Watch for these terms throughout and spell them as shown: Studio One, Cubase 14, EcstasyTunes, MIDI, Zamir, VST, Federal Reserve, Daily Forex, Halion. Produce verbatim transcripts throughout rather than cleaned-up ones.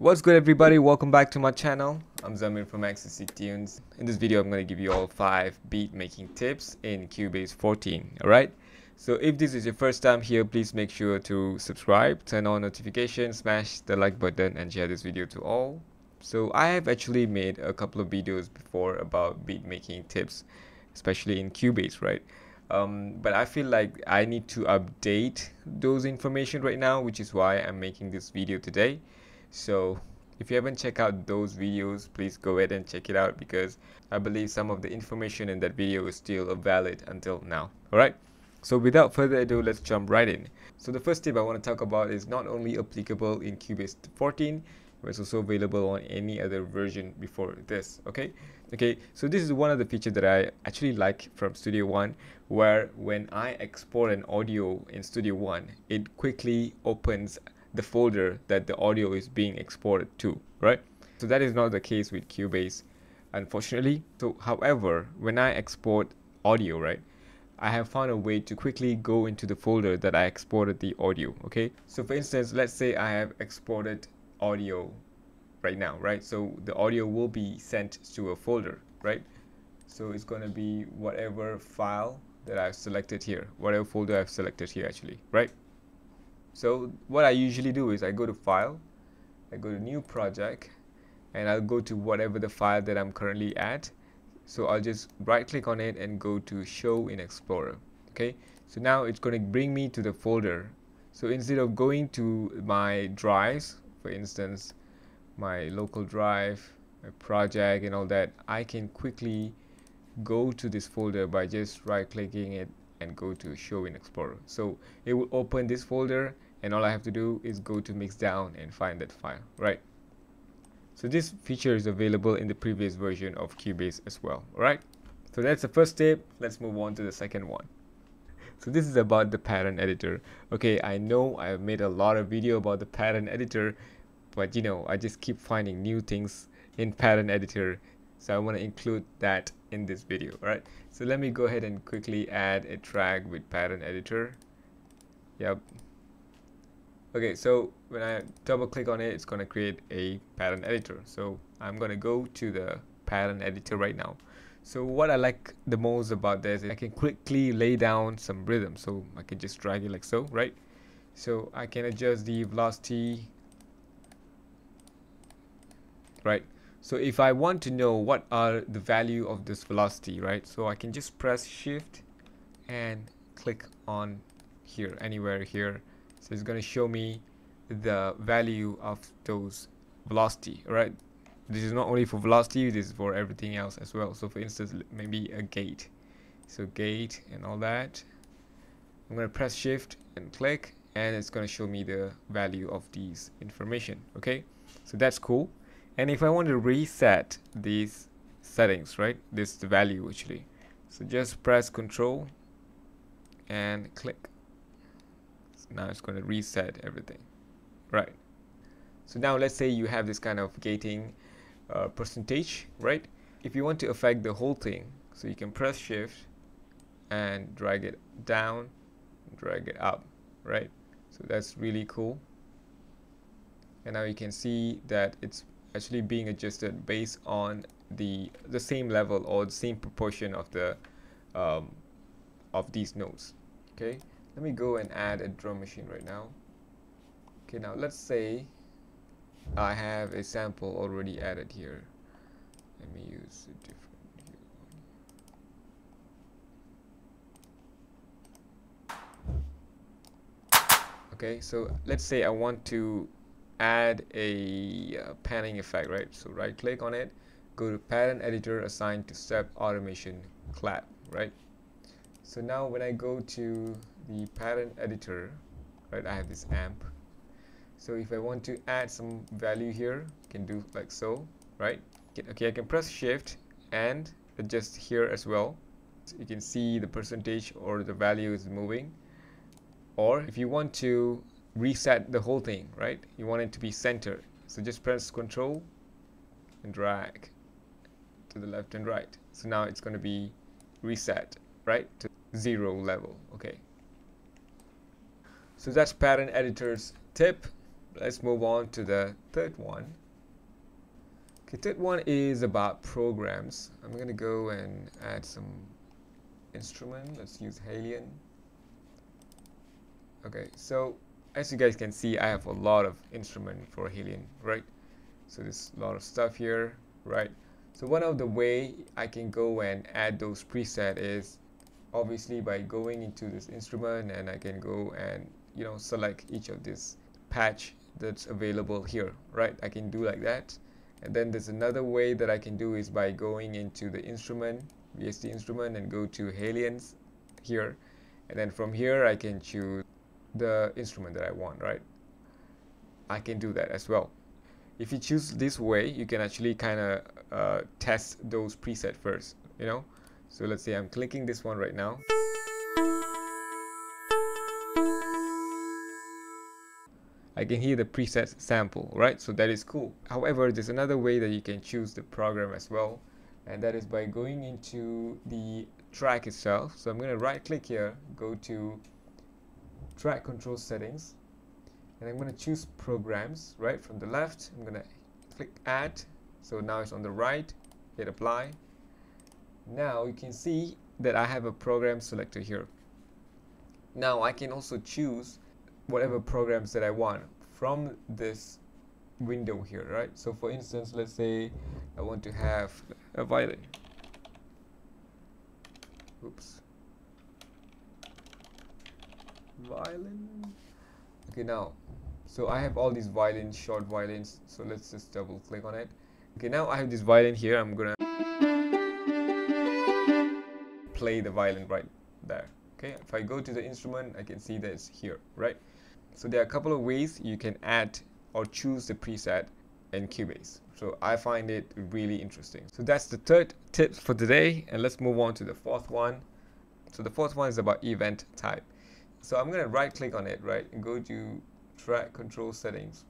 What's good, everybody? Welcome back to my channel. I'm Zamir from EcstasyTunes. In this video, I'm going to give you all five beat making tips in Cubase fourteen. All right. So if this is your first time here, please make sure to subscribe, turn on notifications, smash the like button, and share this video to all. So I have actually made a couple of videos before about beat making tips, especially in Cubase, right? Um, but I feel like I need to update those information right now, which is why I'm making this video today. So if you haven't checked out those videos, please go ahead and check it out, because I believe some of the information in that video is still valid until now. Alright, so without further ado, let's jump right in. So the first tip I want to talk about is not only applicable in Cubase fourteen, but it's also available on any other version before this. Okay, okay. So this is one of the features that I actually like from Studio One, where when I export an audio in Studio One, it quickly opens the folder that the audio is being exported to, right? So that is not the case with Cubase, unfortunately. So however, when I export audio, right, I have found a way to quickly go into the folder that I exported the audio. Okay, so for instance, let's say I have exported audio right now, right? So the audio will be sent to a folder, right? So it's going to be whatever file that I've selected here, whatever folder I've selected here actually, right? So what I usually do is I go to file, I go to new project, and I'll go to whatever the file that I'm currently at. So I'll just right click on it and go to show in Explorer. Okay, so now it's going to bring me to the folder. So instead of going to my drives, for instance my local drive, my project and all that, I can quickly go to this folder by just right clicking it and go to show in Explorer. So it will open this folder, and all I have to do is go to Mixdown and find that file, right? So this feature is available in the previous version of Cubase as well. Alright, so that's the first tip. Let's move on to the second one. So this is about the pattern editor. Okay, I know I've made a lot of video about the pattern editor, but you know, I just keep finding new things in pattern editor, so I want to include that in this video. Alright, so let me go ahead and quickly add a track with pattern editor. Yep. Okay, so when I double click on it, it's going to create a pattern editor. So I'm going to go to the pattern editor right now. So what I like the most about this is I can quickly lay down some rhythm. So I can just drag it like so, right? So I can adjust the velocity, right? So if I want to know what are the value of this velocity, right? So I can just press shift and click on here, anywhere here. So it's going to show me the value of those velocity, right? This is not only for velocity, this is for everything else as well. So for instance, maybe a gate. So gate and all that. I'm going to press shift and click, and it's going to show me the value of these information. Okay, so that's cool. And if I want to reset these settings, right, this is the value actually, so just press control and click. So now it's going to reset everything, right? So now let's say you have this kind of gating uh, percentage, right? If you want to affect the whole thing, so you can press shift and drag it down, drag it up, right? So that's really cool. And now you can see that it's actually being adjusted based on the the same level or the same proportion of the um, of these nodes. Okay, let me go and add a drum machine right now. Okay, now let's say I have a sample already added here. Let me use a different one. Okay, so let's say I want to add a uh, panning effect, right? So right click on it, go to pattern editor assigned to step automation clap, right? So now when I go to the pattern editor, right, I have this amp. So if I want to add some value here, I can do like so, right? Okay, I can press shift and adjust here as well. So you can see the percentage or the value is moving. Or if you want to reset the whole thing, right, you want it to be centered, so just press control and drag to the left and right. So now it's going to be reset, right, to zero level. Okay, so that's pattern editor's tip. let's move on to the third one. Okay, third one is about programs. I'm gonna go and add some instrument. Let's use Halion. Okay, so as you guys can see, I have a lot of instrument for Halion, right? So there's a lot of stuff here, right? So one of the way I can go and add those preset is obviously by going into this instrument, and I can go and, you know, select each of this patch that's available here, right? I can do like that. And then there's another way that I can do is by going into the instrument, V S T instrument, and go to Halions here, and then from here I can choose the instrument that I want, right? I can do that as well. If you choose this way, you can actually kind of uh, test those preset first, you know. So let's say I'm clicking this one right now. I can hear the preset sample, right? So that is cool. However, there's another way that you can choose the program as well, and that is by going into the track itself. So I'm going to right click here, go to track control settings, and I'm going to choose programs, right? From the left, I'm going to click add. So now it's on the right, hit apply. Now you can see that I have a program selected here. Now I can also choose whatever programs that I want from this window here, right? So for instance, let's say I want to have a violin. Oops. Violin. Okay, now, so I have all these violins, short violins. So let's just double click on it. Okay, now I have this violin here. I'm gonna play the violin right there. Okay, if I go to the instrument, I can see that it's here, right? So there are a couple of ways you can add or choose the preset in Cubase. So I find it really interesting. So that's the third tip for today, and let's move on to the fourth one. So the fourth one is about event type. So I'm gonna right click on it, right, and go to track control settings.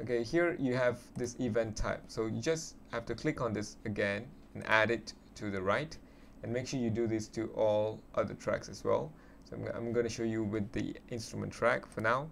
Okay, here you have this event type. So you just have to click on this again and add it to the right, and make sure you do this to all other tracks as well. So I'm, I'm gonna show you with the instrument track for now,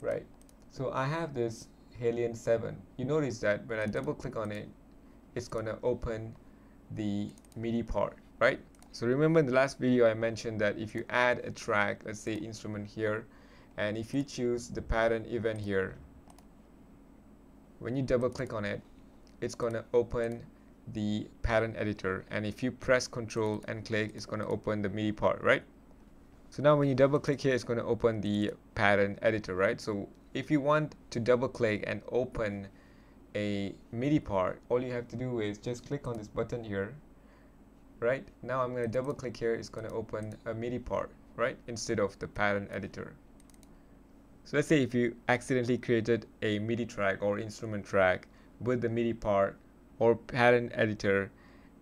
right? So I have this Halion seven. You notice that when I double click on it, it's gonna open the MIDI part, right? So remember in the last video I mentioned that if you add a track, let's say instrument here, and if you choose the pattern event here, when you double click on it, it's gonna open the pattern editor, and if you press control and click, it's going to open the MIDI part, right? So now when you double click here, it's going to open the pattern editor, right? So if you want to double click and open a MIDI part, all you have to do is just click on this button here, right? Now I'm going to double click here, it's going to open a MIDI part, right, instead of the pattern editor. So let's say if you accidentally created a MIDI track or instrument track with the MIDI part or pattern editor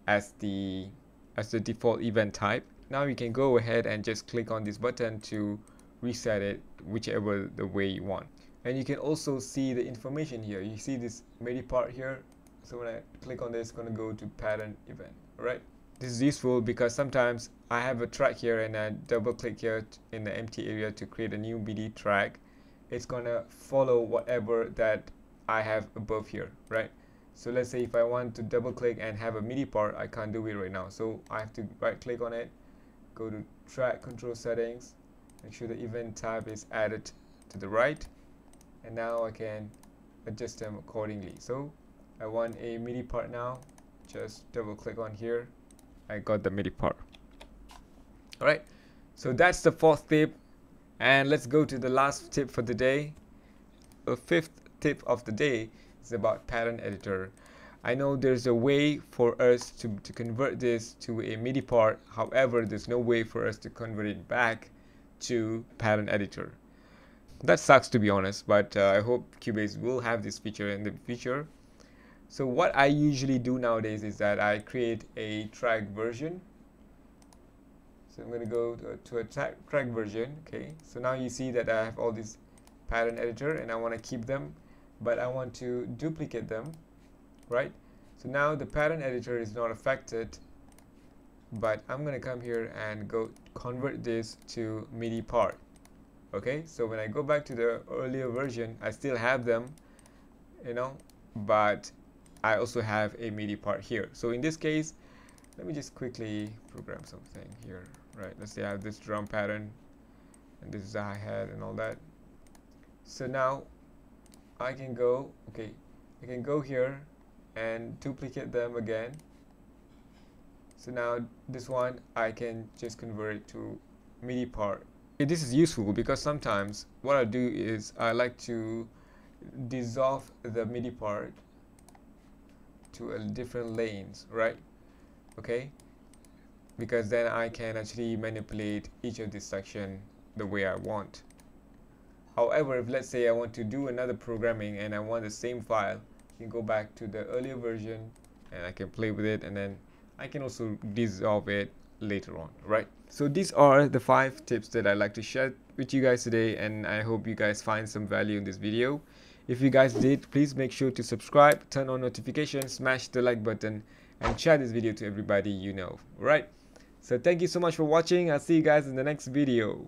as the as the default event type, now you can go ahead and just click on this button to reset it whichever the way you want. And you can also see the information here. You see this MIDI part here, so when I click on this, it's going to go to pattern event, right? This is useful because sometimes I have a track here and I double click here in the empty area to create a new MIDI track. It's going to follow whatever that I have above here, right? So let's say if I want to double click and have a MIDI part, I can't do it right now. So I have to right click on it, go to track control settings, make sure the event type is added to the right, and now I can adjust them accordingly. So I want a MIDI part now, just double click on here, I got the MIDI part. Alright, so that's the fourth tip, and let's go to the last tip for the day. The fifth tip of the day, it's about pattern editor. I know there's a way for us to, to convert this to a MIDI part, however there's no way for us to convert it back to pattern editor. That sucks, to be honest, but uh, I hope Cubase will have this feature in the future. So what I usually do nowadays is that I create a track version. So I'm going to go to a, to a tra track version. Okay, so now you see that I have all these pattern editor, and I want to keep them, but I want to duplicate them, right? So now the pattern editor is not affected, but I'm gonna come here and go convert this to MIDI part. Okay, so when I go back to the earlier version, I still have them, you know, but I also have a MIDI part here. So in this case, let me just quickly program something here. Right, let's say I have this drum pattern and this is a hi-hat and all that. So now I can go, okay, I can go here and duplicate them again. So now this one I can just convert it to MIDI part. This is useful because sometimes what I do is I like to dissolve the MIDI part to a different lanes, right? Okay, because then I can actually manipulate each of this section the way I want. However, if let's say I want to do another programming and I want the same file, I can go back to the earlier version and I can play with it, and then I can also dissolve it later on, right? So these are the five tips that I like to share with you guys today, and I hope you guys find some value in this video. If you guys did, please make sure to subscribe, turn on notifications, smash the like button, and share this video to everybody you know, right? So thank you so much for watching. I'll see you guys in the next video.